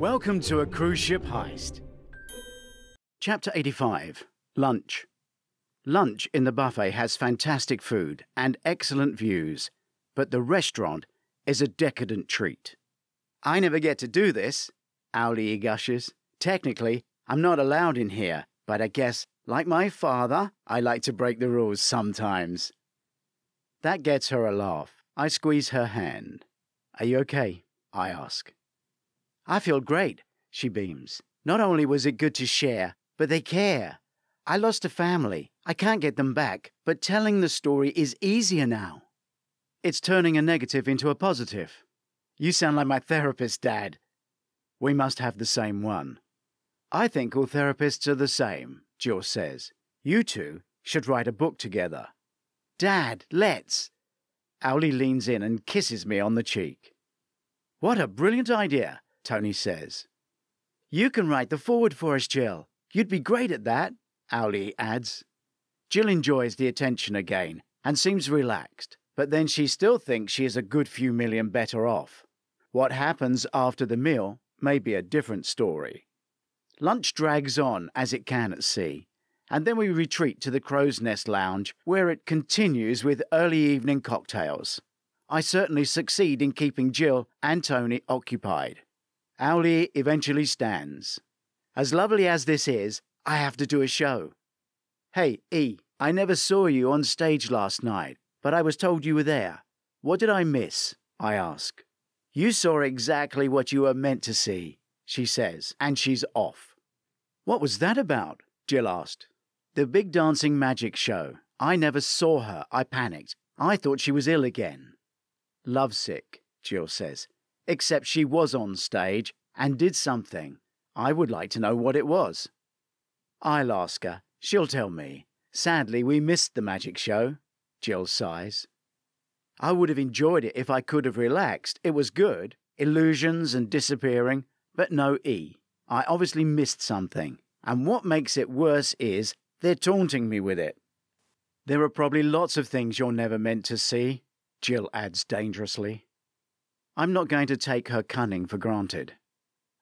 Welcome to a cruise ship heist. Chapter 85. Lunch. Lunch in the buffet has fantastic food and excellent views, but the restaurant is a decadent treat. I never get to do this, Auli gushes. Technically, I'm not allowed in here, but I guess, like my father, I like to break the rules sometimes. That gets her a laugh. I squeeze her hand. Are you okay? I ask. I feel great, she beams. Not only was it good to share, but they care. I lost a family. I can't get them back, but telling the story is easier now. It's turning a negative into a positive. You sound like my therapist, Dad. We must have the same one. I think all therapists are the same, Jill says. You two should write a book together. Dad, let's. Owlie leans in and kisses me on the cheek. What a brilliant idea, Tony says. You can write the foreword for us, Jill. You'd be great at that. Owlie adds. Jill enjoys the attention again and seems relaxed, but then she still thinks she is a good few million better off. What happens after the meal may be a different story. Lunch drags on as it can at sea, and then we retreat to the Crow's Nest Lounge, where it continues with early evening cocktails. I certainly succeed in keeping Jill and Tony occupied. Owlie eventually stands. As lovely as this is, I have to do a show. Hey, E, I never saw you on stage last night, but I was told you were there. What did I miss? I ask. You saw exactly what you were meant to see, she says, and she's off. What was that about? Jill asked. The big dancing magic show. I never saw her. I panicked. I thought she was ill again. Lovesick, Jill says, except she was on stage and did something. I would like to know what it was. I'll ask her. She'll tell me. Sadly, we missed the magic show, Jill sighs. I would have enjoyed it if I could have relaxed. It was good. Illusions and disappearing, but no E. I obviously missed something. And what makes it worse is they're taunting me with it. There are probably lots of things you're never meant to see, Jill adds dangerously. I'm not going to take her cunning for granted.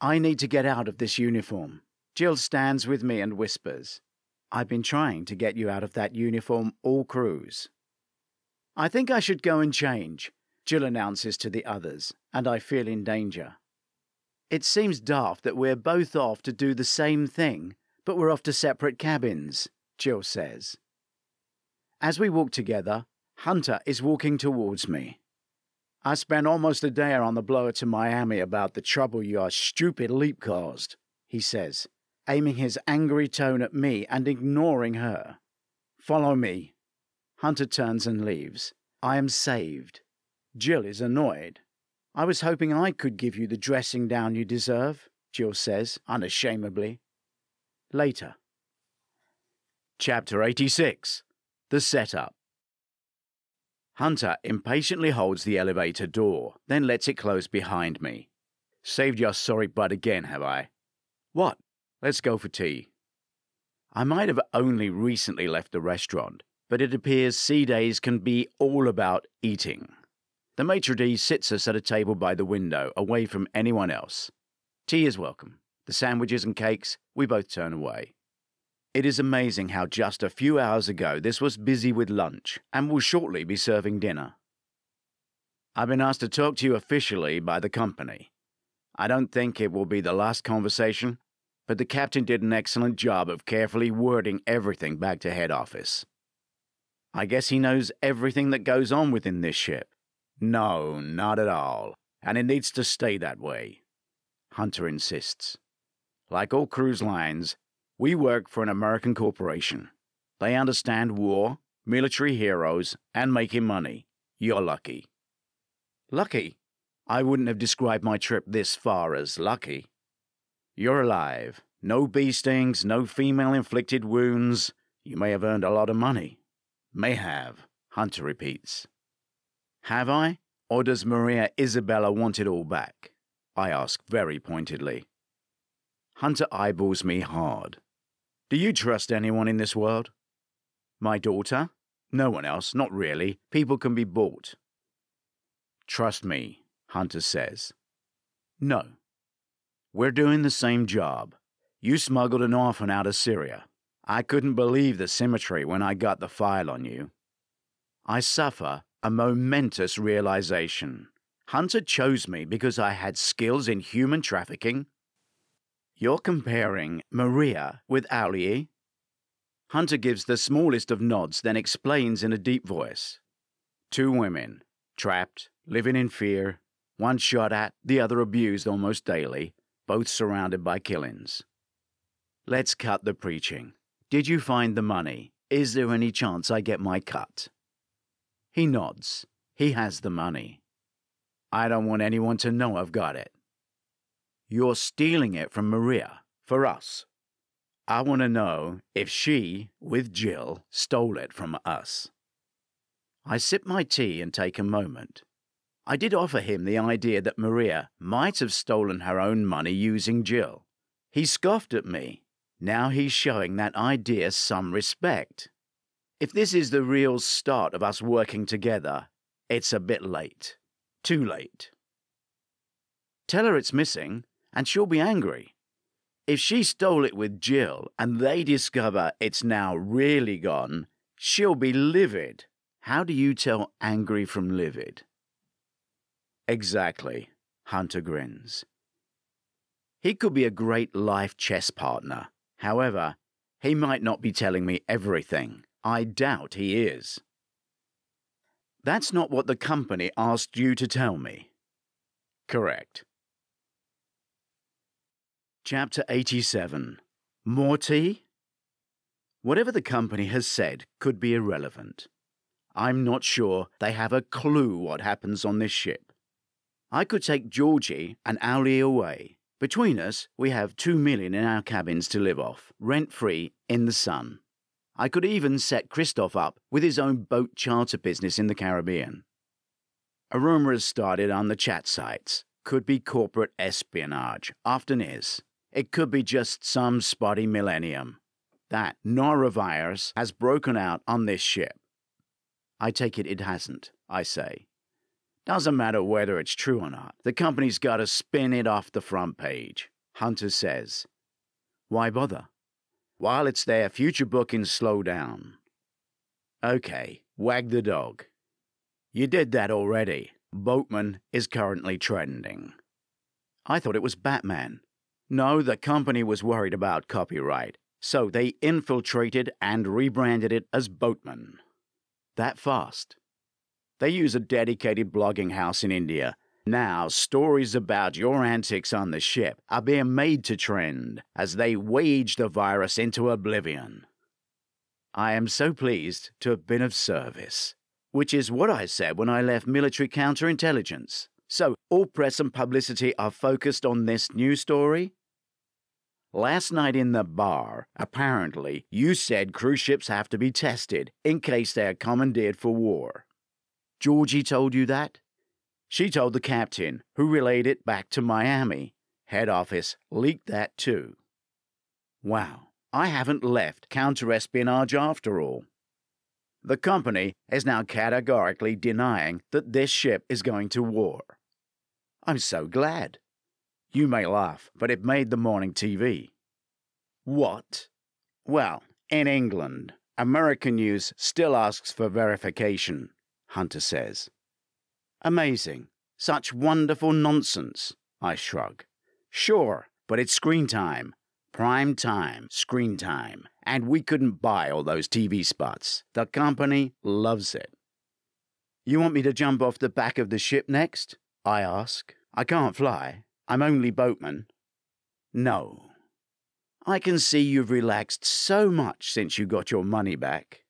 I need to get out of this uniform. Jill stands with me and whispers, I've been trying to get you out of that uniform all cruise. I think I should go and change, Jill announces to the others, and I feel in danger. It seems daft that we're both off to do the same thing, but we're off to separate cabins, Jill says. As we walk together, Hunter is walking towards me. I spent almost a day on the blower to Miami about the trouble your stupid leap caused, he says, aiming his angry tone at me and ignoring her. Follow me. Hunter turns and leaves. I am saved. Jill is annoyed. I was hoping I could give you the dressing down you deserve, Jill says, unashamedly. Later. Chapter 86. The Setup. Hunter impatiently holds the elevator door, then lets it close behind me. Saved your sorry butt again, have I? What? Let's go for tea. I might have only recently left the restaurant, but it appears sea days can be all about eating. The maitre d' sits us at a table by the window, away from anyone else. Tea is welcome. The sandwiches and cakes, we both turn away. It is amazing how just a few hours ago this was busy with lunch and will shortly be serving dinner. I've been asked to talk to you officially by the company. I don't think it will be the last conversation, but the captain did an excellent job of carefully wording everything back to head office. I guess he knows everything that goes on within this ship. No, not at all, and it needs to stay that way, Hunter insists. Like all cruise lines, we work for an American corporation. They understand war, military heroes, and making money. You're lucky. Lucky? I wouldn't have described my trip this far as lucky. You're alive. No bee stings, no female-inflicted wounds. You may have earned a lot of money. May have, Hunter repeats. Have I? Or does Maria Isabella want it all back? I ask very pointedly. Hunter eyeballs me hard. Do you trust anyone in this world? My daughter? No one else, not really. People can be bought. Trust me, Hunter says. No. We're doing the same job. You smuggled an orphan out of Syria. I couldn't believe the symmetry when I got the file on you. I suffer a momentous realization. Hunter chose me because I had skills in human trafficking. You're comparing Maria with Aulier? Hunter gives the smallest of nods, then explains in a deep voice. Two women, trapped, living in fear, one shot at, the other abused almost daily, both surrounded by killings. Let's cut the preaching. Did you find the money? Is there any chance I get my cut? He nods. He has the money. I don't want anyone to know I've got it. You're stealing it from Maria, for us. I want to know if she, with Jill, stole it from us. I sip my tea and take a moment. I did offer him the idea that Maria might have stolen her own money using Jill. He scoffed at me. Now he's showing that idea some respect. If this is the real start of us working together, it's a bit late. Too late. Tell her it's missing, and she'll be angry. If she stole it with Jill and they discover it's now really gone, she'll be livid. How do you tell angry from livid? Exactly, Hunter grins. He could be a great life chess partner. However, he might not be telling me everything. I doubt he is. That's not what the company asked you to tell me. Correct. Chapter 87. More tea? Whatever the company has said could be irrelevant. I'm not sure they have a clue what happens on this ship. I could take Georgie and Aulier away. Between us, we have $2 million in our cabins to live off, rent-free, in the sun. I could even set Christoph up with his own boat charter business in the Caribbean. A rumor has started on the chat sites. Could be corporate espionage. Often is. It could be just some spotty millennium. That norovirus has broken out on this ship. I take it hasn't, I say. Doesn't matter whether it's true or not. The company's got to spin it off the front page. Hunter says, why bother? While it's there, future bookings slow down. Okay, wag the dog. You did that already. Boatman is currently trending. I thought it was Batman. No, the company was worried about copyright, so they infiltrated and rebranded it as Boatman. That fast. They use a dedicated blogging house in India. Now, stories about your antics on the ship are being made to trend as they wage the virus into oblivion. I am so pleased to have been of service, which is what I said when I left military counterintelligence. So, all press and publicity are focused on this new story? Last night in the bar, apparently, you said cruise ships have to be tested in case they are commandeered for war. Georgie told you that? She told the captain, who relayed it back to Miami. Head office leaked that too. Wow, I haven't left counterespionage after all. The company is now categorically denying that this ship is going to war. I'm so glad. You may laugh, but it made the morning TV. What? Well, in England, American news still asks for verification. Hunter says. Amazing. Such wonderful nonsense. I shrug. Sure, but it's screen time. Prime time, screen time. And we couldn't buy all those TV spots. The company loves it. You want me to jump off the back of the ship next? I ask. I can't fly. I'm only boatman. No. I can see you've relaxed so much since you got your money back.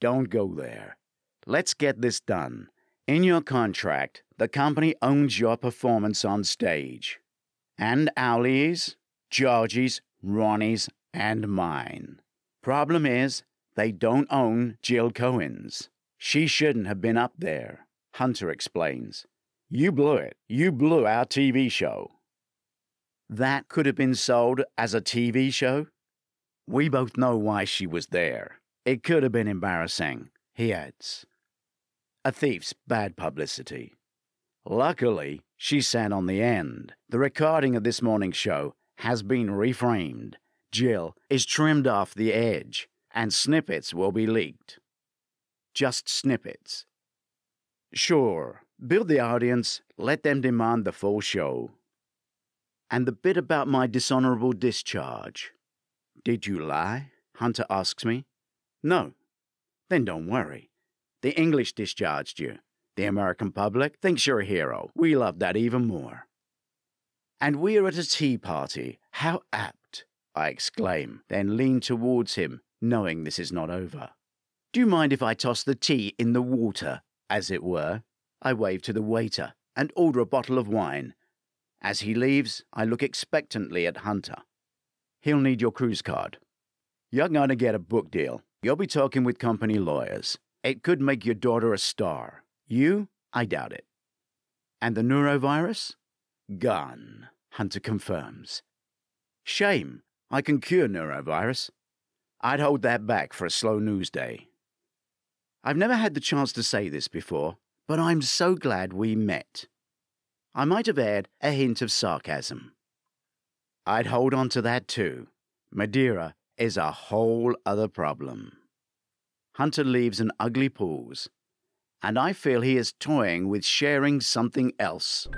Don't go there. Let's get this done. In your contract, the company owns your performance on stage. And Aulier's, Georgie's, Ronnie's, and mine. Problem is, they don't own Jill Cohen's. She shouldn't have been up there, Hunter explains. You blew it. You blew our TV show. That could have been sold as a TV show? We both know why she was there. It could have been embarrassing, he adds. A thief's bad publicity. Luckily, she sat on the end. The recording of this morning's show has been reframed. Jill is trimmed off the edge, and snippets will be leaked. Just snippets. Sure, build the audience, let them demand the full show. And the bit about my dishonorable discharge. Did you lie? Hunter asks me. No. Then don't worry. The English discharged you. The American public thinks you're a hero. We love that even more. And we're at a tea party. How apt, I exclaim, then lean towards him, knowing this is not over. Do you mind if I toss the tea in the water, as it were? I wave to the waiter and order a bottle of wine. As he leaves, I look expectantly at Hunter. He'll need your cruise card. You're going to get a book deal. You'll be talking with company lawyers. It could make your daughter a star. You? I doubt it. And the neurovirus? Gone, Hunter confirms. Shame. I can cure neurovirus. I'd hold that back for a slow news day. I've never had the chance to say this before, but I'm so glad we met. I might have aired a hint of sarcasm. I'd hold on to that too. Madeira is a whole other problem. Hunter leaves an ugly pause, and I feel he is toying with sharing something else.